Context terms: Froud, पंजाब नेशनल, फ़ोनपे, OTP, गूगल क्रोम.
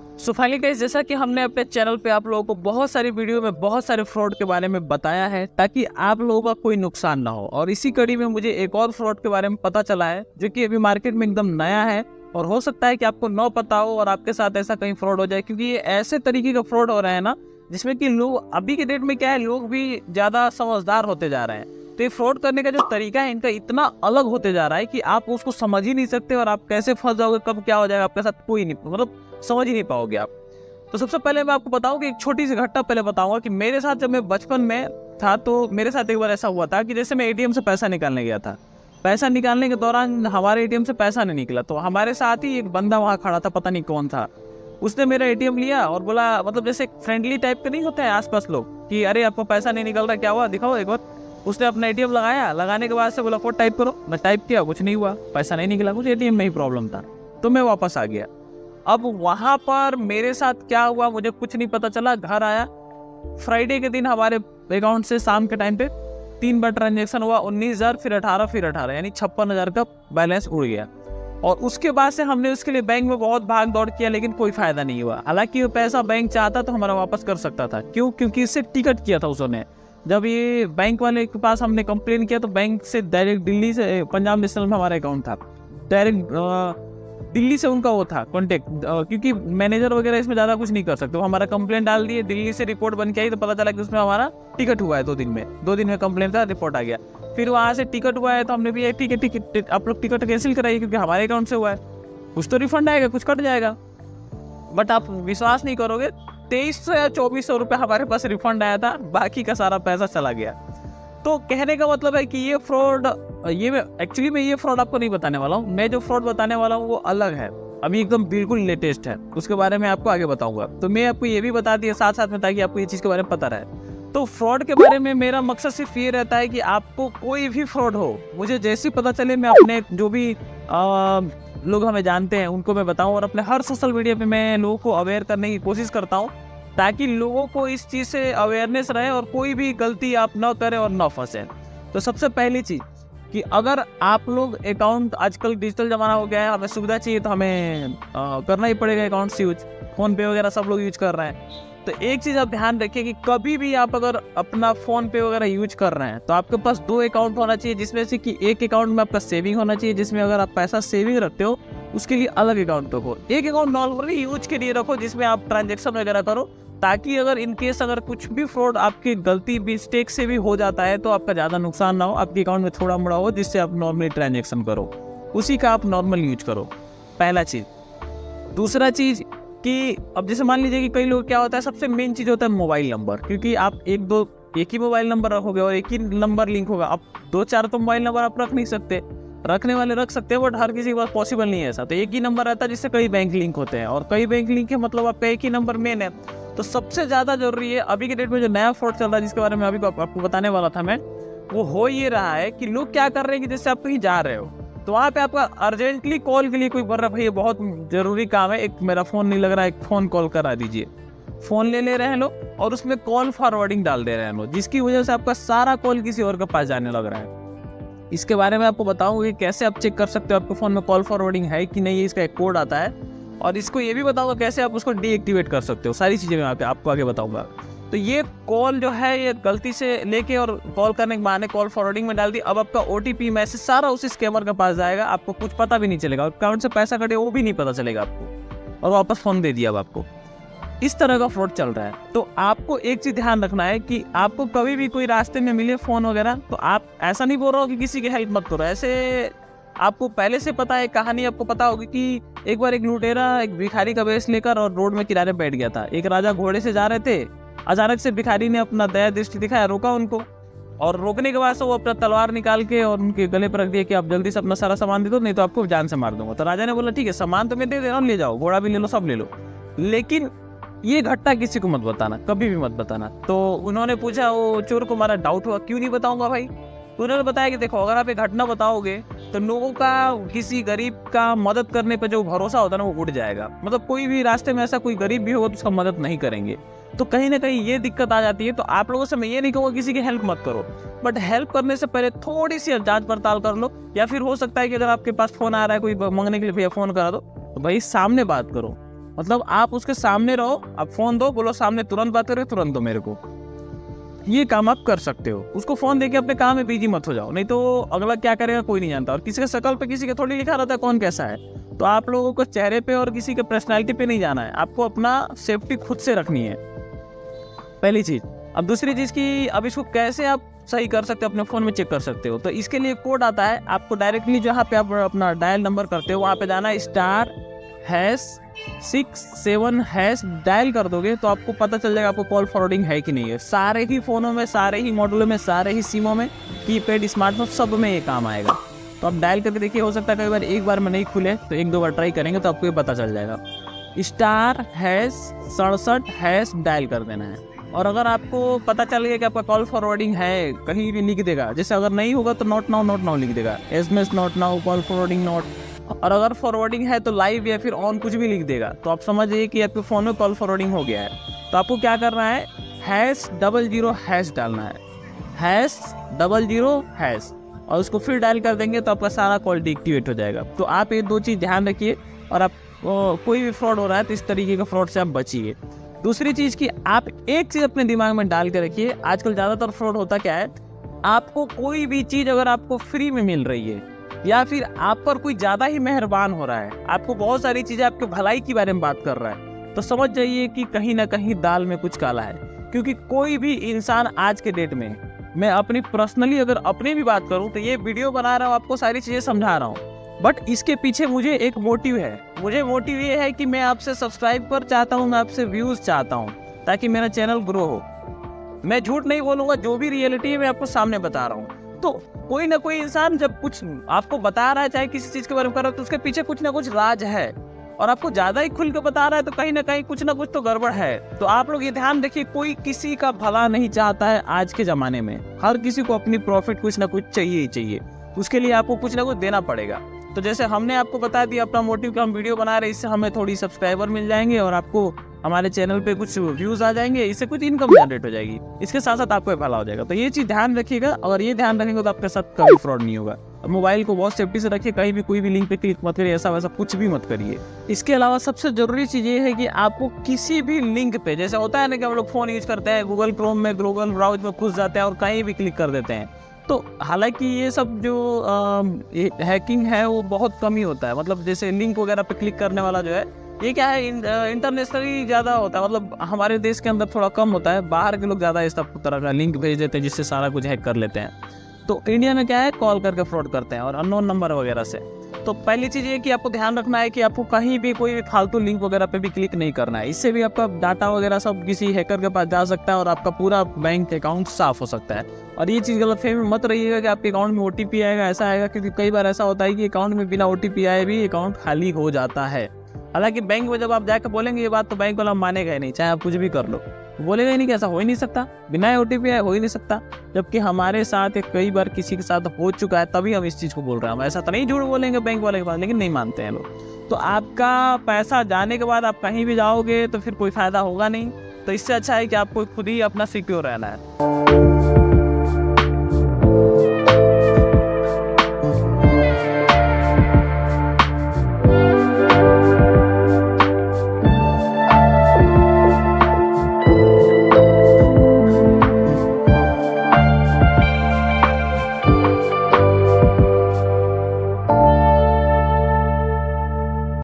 So finally guys, जैसा कि हमने अपने चैनल पे आप लोगों को बहुत सारी वीडियो में बहुत सारे फ्रॉड के बारे में बताया है ताकि आप लोगों का कोई नुकसान ना हो। और इसी कड़ी में मुझे एक और फ्रॉड के बारे में पता चला है जो कि अभी मार्केट में एकदम नया है और हो सकता है कि आपको ना पता हो और आपके साथ ऐसा कहीं फ्रॉड हो जाए, क्योंकि ये ऐसे तरीके का फ्रॉड हो रहा है ना जिसमें कि लोग अभी के डेट में क्या है, लोग भी ज़्यादा समझदार होते जा रहे हैं। तो ये फ्रॉड करने का जो तरीका है इनका इतना अलग होते जा रहा है कि आप उसको समझ ही नहीं सकते और आप कैसे फंस जाओगे, कब क्या हो जाएगा आपके साथ कोई नहीं, मतलब समझ ही नहीं पाओगे आप। तो सबसे पहले मैं आपको बताऊं कि एक छोटी सी घटना पहले बताऊंगा कि मेरे साथ जब मैं बचपन में था तो मेरे साथ एक बार ऐसा हुआ था कि जैसे मैं ATM से पैसा निकालने गया था। पैसा निकालने के दौरान हमारे ATM से पैसा नहीं निकला तो हमारे साथ ही एक बंदा वहाँ खड़ा था, पता नहीं कौन था। उसने मेरा ATM लिया और बोला, मतलब जैसे फ्रेंडली टाइप के नहीं होते हैं आसपास लोग कि अरे आपको पैसा नहीं निकल रहा, क्या हुआ दिखाओ एक बार। उसने अपना ATM लगाया, लगाने के बाद से बोला कोड टाइप करो। मैं टाइप किया, कुछ नहीं हुआ, पैसा नहीं निकला, कुछ ATM में ही प्रॉब्लम था तो मैं वापस आ गया। अब वहाँ पर मेरे साथ क्या हुआ मुझे कुछ नहीं पता चला। घर आया, फ्राइडे के दिन हमारे अकाउंट से शाम के टाइम पे 3 बार ट्रांजेक्शन हुआ, 19,000 फिर 18 फिर 18 यानी 56,000 का बैलेंस उड़ गया। और उसके बाद से हमने उसके लिए बैंक में बहुत भाग दौड़ किया लेकिन कोई फ़ायदा नहीं हुआ। हालाँकि वो पैसा बैंक चाहता तो हमारा वापस कर सकता था, क्यों? क्योंकि इससे टिकट किया था उसने। जब ये बैंक वाले के पास हमने कंप्लेन किया तो बैंक से डायरेक्ट दिल्ली से पंजाब नेशनल में हमारा अकाउंट था, डायरेक्ट दिल्ली से उनका वो था कॉन्टेक्ट, क्योंकि मैनेजर वगैरह इसमें ज़्यादा कुछ नहीं कर सकते। वो हमारा कंप्लेंट डाल दिए, दिल्ली से रिपोर्ट बन के आई तो पता चला कि उसमें हमारा टिकट हुआ है 2 दिन में। 2 दिन में कंप्लेंट था, रिपोर्ट आ गया। फिर वहाँ से टिकट हुआ है तो हमने भी ठीक है टिकट आप लोग टिकट कैंसिल कराइए क्योंकि हमारे अकाउंट से हुआ है, कुछ तो रिफंड आएगा, कुछ कट जाएगा। बट आप विश्वास नहीं करोगे, 2300 या 2400 रुपये हमारे पास रिफंड आया था, बाकी का सारा पैसा चला गया। तो कहने का मतलब है कि ये फ्रॉड, ये फ्रॉड आपको नहीं बताने वाला हूँ। मैं जो फ्रॉड बताने वाला हूँ वो अलग है, अभी एकदम बिल्कुल लेटेस्ट है, उसके बारे में आपको आगे बताऊंगा। तो मैं आपको ये भी बता दिया साथ साथ में ताकि आपको ये चीज़ के बारे में पता रहे। तो फ्रॉड के बारे में मेरा मकसद सिर्फ ये रहता है कि आपको कोई भी फ्रॉड हो, मुझे जैसे पता चले मैं अपने जो भी लोग हमें जानते हैं उनको मैं बताऊँ और अपने हर सोशल मीडिया पर मैं लोगों को अवेयर करने की कोशिश करता हूँ ताकि लोगों को इस चीज़ से अवेयरनेस रहे और कोई भी गलती आप ना करें और ना फंसें। तो सबसे पहली चीज़ कि अगर आप लोग अकाउंट, आजकल डिजिटल ज़माना हो गया है, हमें सुविधा चाहिए तो हमें करना ही पड़ेगा अकाउंट्स यूज, फ़ोनपे वगैरह सब लोग यूज कर रहे हैं। तो एक चीज़ आप ध्यान रखिए कि कभी भी आप अगर अपना फ़ोनपे वगैरह यूज कर रहे हैं तो आपके पास 2 अकाउंट होना चाहिए, जिसमें से कि एक अकाउंट में आपका सेविंग होना चाहिए, जिसमें अगर आप पैसा सेविंग रखते हो उसके लिए अलग अकाउंट रखो, एक अकाउंट नॉर्मली यूज के लिए रखो जिसमें आप ट्रांजेक्शन वगैरह करो, ताकि अगर इनकेस अगर कुछ भी फ्रॉड आपकी गलती मिस्टेक से भी हो जाता है तो आपका ज़्यादा नुकसान ना हो, आपके अकाउंट में थोड़ा मोड़ा हो जिससे आप नॉर्मली ट्रांजेक्शन करो, उसी का आप नॉर्मल यूज करो, पहला चीज़। दूसरा चीज़ कि अब जैसे मान लीजिए कि कई लोग क्या होता है, सबसे मेन चीज़ होता है मोबाइल नंबर, क्योंकि आप एक ही मोबाइल नंबर रखोगे और एक ही नंबर लिंक होगा। आप 2-4 तो मोबाइल नंबर आप रख नहीं सकते, रखने वाले रख सकते हैं बट हर किसी के पास पॉसिबल नहीं है ऐसा। तो एक ही नंबर रहता है जिससे कई बैंक लिंक होते हैं और कई बैंक लिंक है मतलब आपका एक ही नंबर मेन है। तो सबसे ज़्यादा जरूरी है अभी के डेट में जो नया फ्रॉड चल रहा है जिसके बारे में अभी आपको बताने वाला था मैं, वो हो ये रहा है कि लोग क्या कर रहे हैं कि जैसे आप कहीं जा रहे हो तो वहाँ पे आपका अर्जेंटली कॉल के लिए कोई बोल रहा है भाई ये बहुत ज़रूरी काम है, एक मेरा फ़ोन नहीं लग रहा है, एक फ़ोन कॉल करा दीजिए। फ़ोन ले रहे हैं लोग और उसमें कॉल फॉरवर्डिंग डाल दे रहे हैं लोग, जिसकी वजह से आपका सारा कॉल किसी और के पास जाने लग रहा है। इसके बारे में आपको बताऊँगा कि कैसे आप चेक कर सकते हो आपके फ़ोन में कॉल फॉरवर्डिंग है कि नहीं, इसका एक कोड आता है और इसको ये भी बताऊँगा कैसे आप उसको डीएक्टिवेट कर सकते हो, सारी चीज़ें मैं आपको आगे बताऊँगा। तो ये कॉल जो है ये गलती से लेके और कॉल करने के बहाने कॉल फॉरवर्डिंग में डाल दी, अब आपका OTP मैसेज सारा उसी स्कैमर के पास जाएगा, आपको कुछ पता भी नहीं चलेगा, और अकाउंट से पैसा कटे वो भी नहीं पता चलेगा आपको, और वापस फ़ोन दे दिया। अब आपको इस तरह का फ्रॉड चल रहा है। तो आपको एक चीज़ ध्यान रखना है कि आपको कभी भी कोई रास्ते में मिले फ़ोन वगैरह तो आप, ऐसा नहीं बोल रहा हो कि किसी की हेल्प मत करो, ऐसे आपको पहले से पता है, कहानी आपको पता होगी कि एक बार एक लुटेरा एक भिखारी का वेश लेकर और रोड में किनारे बैठ गया था। एक राजा घोड़े से जा रहे थे, अचानक से भिखारी ने अपना दया दृष्टि दिखाया, रोका उनको, और रोकने के बाद से वो अपना तलवार निकाल के और उनके गले पर रख दिया कि आप जल्दी से अपना सारा सामान दे दो नहीं तो आपको जान से मार दूंगा। तो राजा ने बोला ठीक है सामान तो मैं दे दे रहा हूँ, ले जाओ, घोड़ा भी ले लो, सब ले लो, लेकिन ये घटना किसी को मत बताना, कभी भी मत बताना। तो उन्होंने पूछा, वो चोर को हमारा डाउट हुआ, क्यों नहीं बताऊँगा भाई। उन्होंने बताया कि देखो अगर आप ये घटना बताओगे तो लोगों का, किसी गरीब का मदद करने पर जो भरोसा होता है ना वो उड़ जाएगा, मतलब कोई भी रास्ते में ऐसा कोई गरीब भी होगा तो उसका मदद नहीं करेंगे, तो कहीं ना कहीं ये दिक्कत आ जाती है। तो आप लोगों से मैं ये नहीं कहूँगा किसी की हेल्प मत करो, बट हेल्प करने से पहले थोड़ी सी जांच पड़ताल कर लो, या फिर हो सकता है कि अगर आपके पास फ़ोन आ रहा है कोई मांगने के लिए भैया फ़ोन करा दो, तो भाई सामने बात करो, मतलब आप उसके सामने रहो, आप फोन दो, बोलो सामने तुरंत बात करो, तुरंत दो मेरे को, ये काम आप कर सकते हो। उसको फोन देके अपने काम में बिजी मत हो जाओ, नहीं तो अगला क्या करेगा कोई नहीं जानता। और किसी के शकल पे किसी के थोड़ी लिखा रहता है कौन कैसा है, तो आप लोगों को चेहरे पे और किसी के पर्सनैलिटी पे नहीं जाना है, आपको अपना सेफ्टी खुद से रखनी है, पहली चीज़। अब दूसरी चीज़ की अब इसको कैसे आप सही कर सकते हो, अपने फ़ोन में चेक कर सकते हो। तो इसके लिए कोड आता है, आपको डायरेक्टली जहाँ पे आप अपना डायल नंबर करते हो वहाँ पे जाना है, *#67# डायल कर दोगे तो आपको पता चल जाएगा आपको कॉल फॉरवर्डिंग है कि नहीं है। सारे ही फ़ोनों में, सारे ही मॉडलों में, सारे ही सिमों में, कीपैड, स्मार्टफोन सब में ये काम आएगा। तो आप डायल करके देखिए, हो सकता है कई बार एक बार में नहीं खुले तो एक दो बार ट्राई करेंगे तो आपको ये पता चल जाएगा। *#67# डायल कर देना है, और अगर आपको पता चल गया कि आपका कॉल फॉरवर्डिंग है कहीं भी लिख देगा, जैसे अगर नहीं होगा तो नॉट नाउ लिख देगा, SMS not now, call forwarding not, और अगर फॉरवर्डिंग है तो लाइव या फिर ऑन कुछ भी लिख देगा, तो आप समझिए कि आपके फ़ोन में कॉल फॉरवर्डिंग हो गया है। तो आपको क्या करना है, #00# डालना है, #00# और उसको फिर डायल कर देंगे तो आपका सारा कॉल डिएक्टिवेट हो जाएगा। तो आप ये दो चीज़ ध्यान रखिए, और आप कोई भी फ्रॉड हो रहा है तो इस तरीके के फ्रॉड से आप बचिए। दूसरी चीज़ कि आप एक चीज़ अपने दिमाग में डाल के रखिए, आजकल ज़्यादातर फ्रॉड होता क्या है, आपको कोई भी चीज़ अगर आपको फ्री में मिल रही है या फिर आप पर कोई ज़्यादा ही मेहरबान हो रहा है, आपको बहुत सारी चीज़ें आपके भलाई के बारे में बात कर रहा है, तो समझ जाइए कि कहीं ना कहीं दाल में कुछ काला है। क्योंकि कोई भी इंसान आज के डेट में, मैं अपनी पर्सनली अगर अपनी भी बात करूँ तो ये वीडियो बना रहा हूँ, आपको सारी चीज़ें समझा रहा हूँ, बट इसके पीछे मुझे एक मोटिव है। मुझे मोटिव ये है कि मैं आपसे सब्सक्राइबर चाहता हूँ, मैं आपसे व्यूज़ चाहता हूँ ताकि मेरा चैनल ग्रो हो। मैं झूठ नहीं बोलूँगा, जो भी रियलिटी है मैं आपको सामने बता रहा हूँ। तो कोई ना कोई इंसान जब कुछ आपको बता रहा है, चाहे किसी चीज़ के बारे में कर रहा है, तो उसके पीछे कुछ ना कुछ राज है, और आपको ज़्यादा ही खुल के बता रहा है तो कहीं ना कुछ तो गड़बड़ है। तो आप लोग ये ध्यान रखिए, कोई किसी का भला नहीं चाहता है आज के ज़माने में, हर किसी को अपनी प्रॉफिट कुछ ना कुछ चाहिए ही चाहिए, उसके लिए आपको कुछ ना कुछ देना पड़ेगा। तो जैसे हमने आपको बता दिया अपना मोटिव का, हम वीडियो बना रहे, इससे हमें थोड़ी सब्सक्राइबर मिल जाएंगे और आपको हमारे चैनल पे कुछ व्यूज़ आ जाएंगे, इससे कुछ इनकम जनरेट हो जाएगी, इसके साथ साथ आपको भला हो जाएगा। तो ये चीज़ ध्यान रखिएगा, अगर ये ध्यान रखेंगे तो आपके साथ कभी फ्रॉड नहीं होगा। और मोबाइल को बहुत सेफ्टी से रखिए, कहीं भी कोई भी लिंक पे क्लिक मत करिए, ऐसा वैसा कुछ भी मत करिए। इसके अलावा सबसे ज़रूरी चीज़ ये है कि आपको किसी भी लिंक पे, जैसे होता है ना कि हम लोग फ़ोन यूज़ करते हैं, गूगल क्रोम में, गूगल ब्राउज में घुस जाते हैं और कहीं भी क्लिक कर देते हैं, तो हालांकि ये सब जो हैकिंग है वो बहुत कम ही होता है। मतलब जैसे लिंक वगैरह पे क्लिक करने वाला जो है, ये क्या है, इंटरनेशनली ज़्यादा होता है, मतलब हमारे देश के अंदर थोड़ा कम होता है, बाहर के लोग ज़्यादा इस तरह का लिंक भेज देते हैं जिससे सारा कुछ हैक कर लेते हैं। तो इंडिया में क्या है, कॉल करके फ्रॉड करते हैं और अननोन नंबर वगैरह से। तो पहली चीज़ ये कि आपको ध्यान रखना है कि आपको कहीं भी कोई भी फालतू लिंक वगैरह पे भी क्लिक नहीं करना है, इससे भी आपका डाटा वगैरह सब किसी हैकर के पास जा सकता है और आपका पूरा बैंक अकाउंट साफ़ हो सकता है। और ये चीज़ गलतफहमी में मत रहिएगा कि आपके अकाउंट में OTP आएगा, ऐसा आएगा, क्योंकि कई बार ऐसा होता है कि अकाउंट में बिना OTP आए भी अकाउंट खाली हो जाता है। हालांकि बैंक में जब आप जाकर बोलेंगे ये बात तो बैंक वाला मानेगा ही नहीं, चाहे आप कुछ भी कर लो, बोलेगा ही नहीं कि ऐसा हो ही नहीं सकता, बिना OTP आए हो ही नहीं सकता। जबकि हमारे साथ कई बार किसी के साथ हो चुका है, तभी हम इस चीज़ को बोल रहे हैं, हम ऐसा तो नहीं झूठ बोलेंगे बैंक वाले के पास, लेकिन नहीं मानते हैं लोग। तो आपका पैसा जाने के बाद आप कहीं भी जाओगे तो फिर कोई फ़ायदा होगा नहीं, तो इससे अच्छा है कि आपको खुद ही अपना सिक्योर रहना है।